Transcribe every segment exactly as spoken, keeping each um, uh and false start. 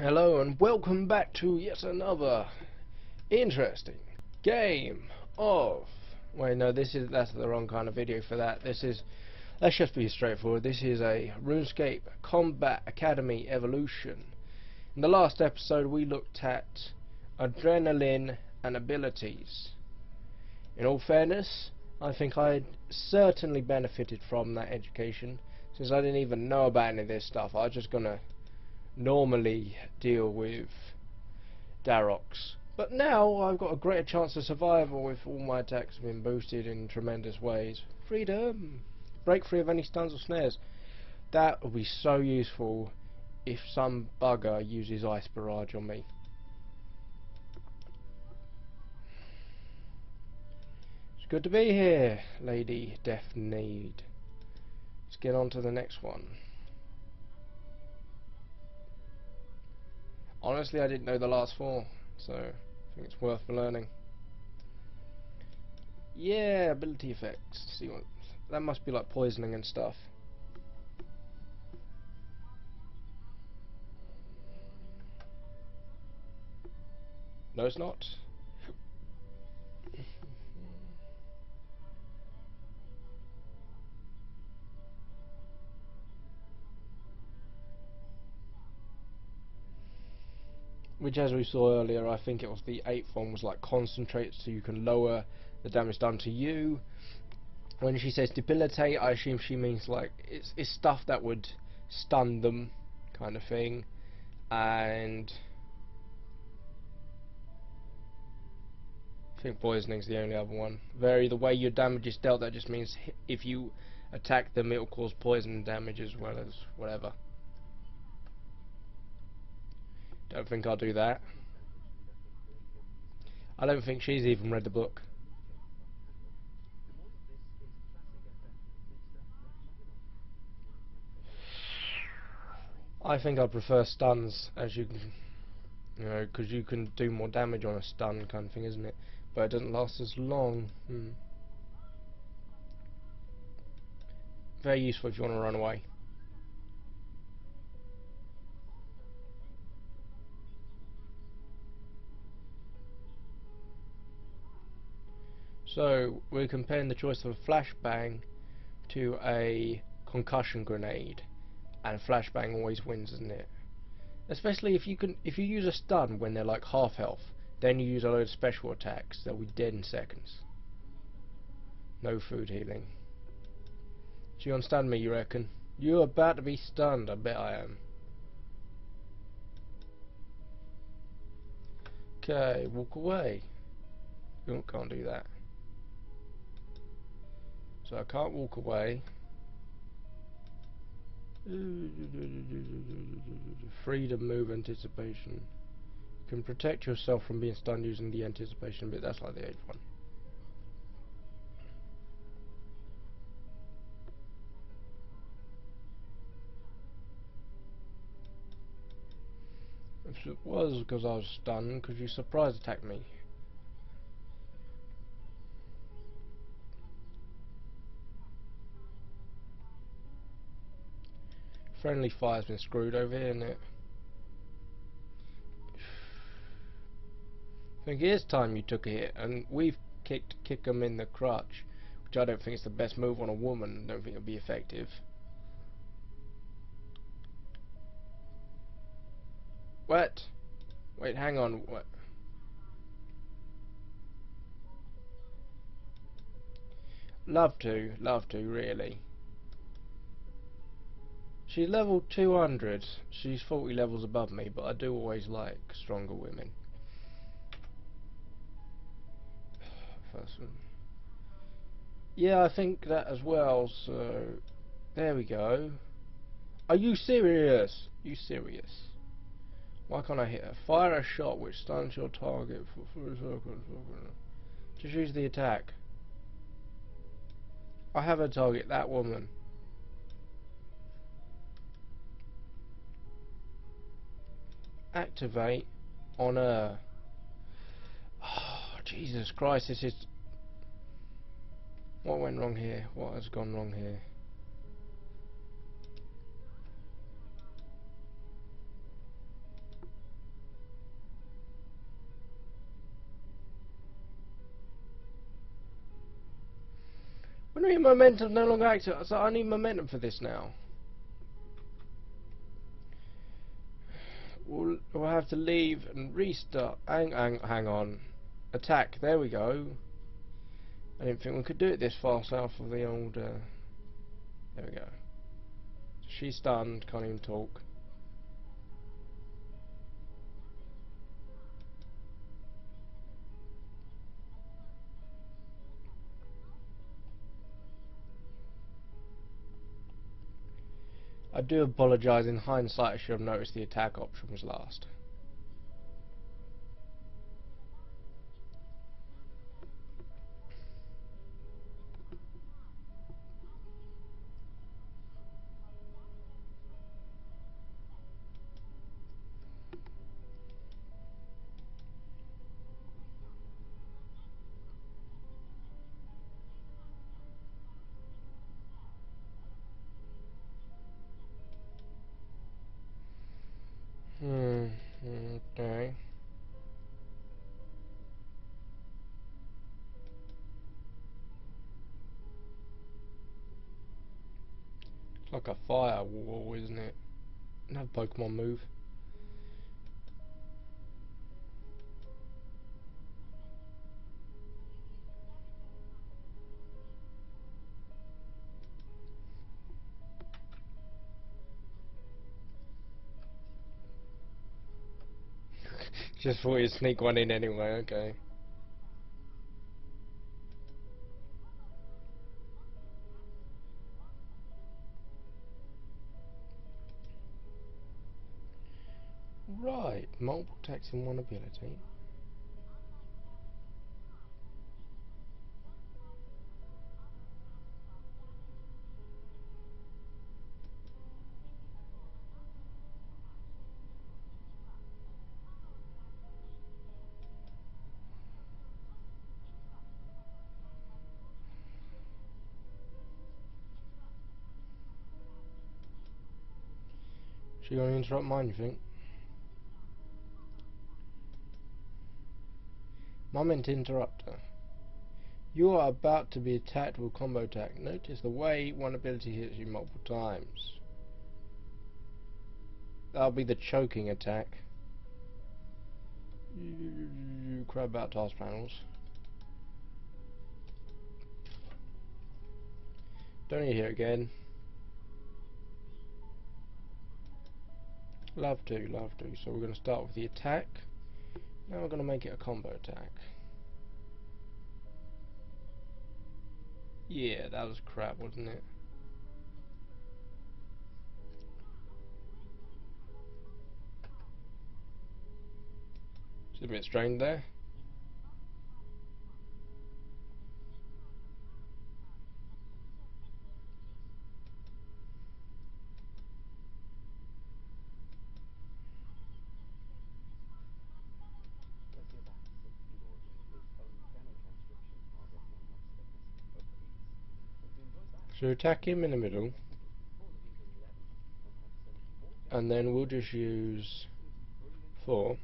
Hello and welcome back to yet another interesting game of... Wait, no, this is that's the wrong kind of video for that. This is... Let's just be straightforward. This is a RuneScape Combat Academy Evolution. In the last episode, we looked at adrenaline and abilities. In all fairness, I think I certainly benefited from that education, since I didn't even know about any of this stuff. I was just gonna normally deal with Darox, but now I've got a greater chance of survival with all my attacks have been boosted in tremendous ways. Freedom! Break free of any stuns or snares. That will be so useful if some bugger uses Ice Barrage on me. It's good to be here, Lady Deathneed. Let's get on to the next one. Honestly, I didn't know the last four, so I think it's worth learning. Yeah, ability effects. See what that must be like, poisoning and stuff. No, it's not. Which, as we saw earlier, I think it was the eighth one was like concentrate, so you can lower the damage done to you. When she says debilitate, I assume she means like it's it's stuff that would stun them, kind of thing. And I think poisoning's the only other one. Vary the way your damage is dealt. That just means if you attack them, it'll cause poison damage as well as whatever. Don't think I'll do that. I don't think she's even read the book. I think I prefer stuns, as you can, you know, because you can do more damage on a stun kind of thing, isn't it? But it doesn't last as long. Hmm. Very useful if you want to run away. So we're comparing the choice of a flashbang to a concussion grenade, and flashbang always wins, isn't it? Especially if you can, if you use a stun when they're like half health, then you use a load of special attacks, they'll be dead in seconds. No food healing. Do you understand me, you reckon? You're about to be stunned, I bet I am. Okay, walk away. Ooh, can't do that. So I can't walk away. Freedom, move, anticipation. You can protect yourself from being stunned using the anticipation bit. That's like the eighth one. If it was because I was stunned, because you surprise attacked me. Friendly fire's been screwed over here, isn't it? I think it is time you took a hit, and we've kicked kick 'em in the crotch, which I don't think is the best move on a woman. I don't think it'll be effective. What? Wait, hang on. What? Love to, love to, really. She's level two hundred, she's forty levels above me, but I do always like stronger women. First one. Yeah, I think that as well, so... There we go. Are you serious? You serious? Why can't I hit her? Fire a shot which stuns your target for three seconds. Just use the attack. I have a target, that woman. Activate on her. Oh, Jesus Christ, this is... What went wrong here? What has gone wrong here? When are your momentum no longer active? So I need momentum for this now. We'll, we'll have to leave and restart. Hang, hang, hang on. Attack. There we go. I didn't think we could do it this far south of the old. Uh, there we go. She's stunned. Can't even talk. I do apologise, in hindsight I should have noticed the attack option was last. Like a firewall, isn't it? Another Pokemon move. Just thought you'd sneak one in anyway, okay. Right, multiple attacks in one ability. She gonna interrupt mine, you think? I meant to interrupt her. You are about to be attacked with a combo attack. Notice the way one ability hits you multiple times. That'll be the choking attack. You cry about task panels. Don't need to hear it again. Love to, love to. So we're going to start with the attack. Now we're going to make it a combo attack. Yeah, that was crap, wasn't it? It's a bit strained there. So attack him in the middle, and then we'll just use four.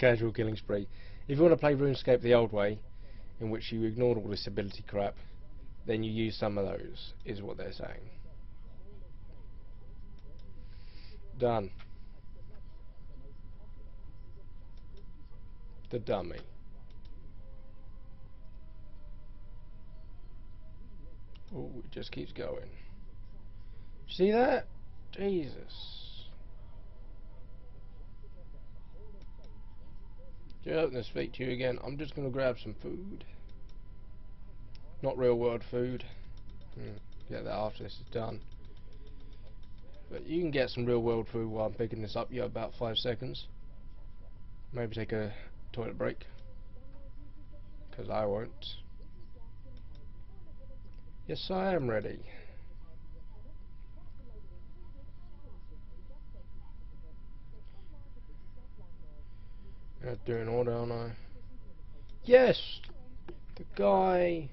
Casual killing spree. If you want to play RuneScape the old way, in which you ignored all this ability crap, then you use some of those, is what they're saying. Done. The dummy. Oh, it just keeps going. See that? Jesus. I'm going to speak to you again. I'm just going to grab some food. Not real world food. and get that after this is done. But you can get some real world food while I'm picking this up. You have about five seconds. Maybe take a toilet break, because I won't. Yes, I am ready. I have to do an order, aren't I? Yes! The guy...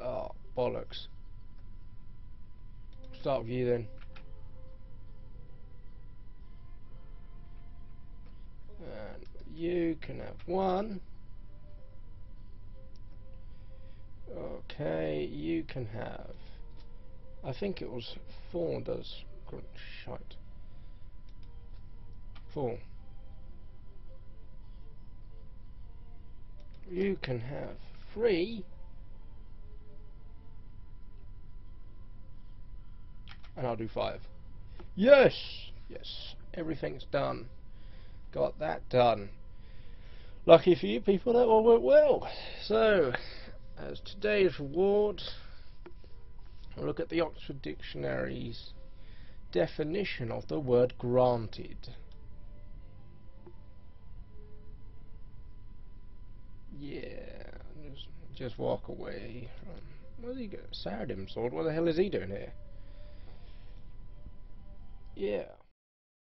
Oh, bollocks. Start with you then. And you can have one. Okay, you can have... I think it was four does... Shite. Four. You can have three. And I'll do five. Yes! Yes. Everything's done. Got that done. Lucky for you people, that all went well. So, as today's reward, we'll look at the Oxford Dictionary's definition of the word granted. Yeah, just, just walk away from... Where's he got? Saradim sword? What the hell is he doing here? Yeah.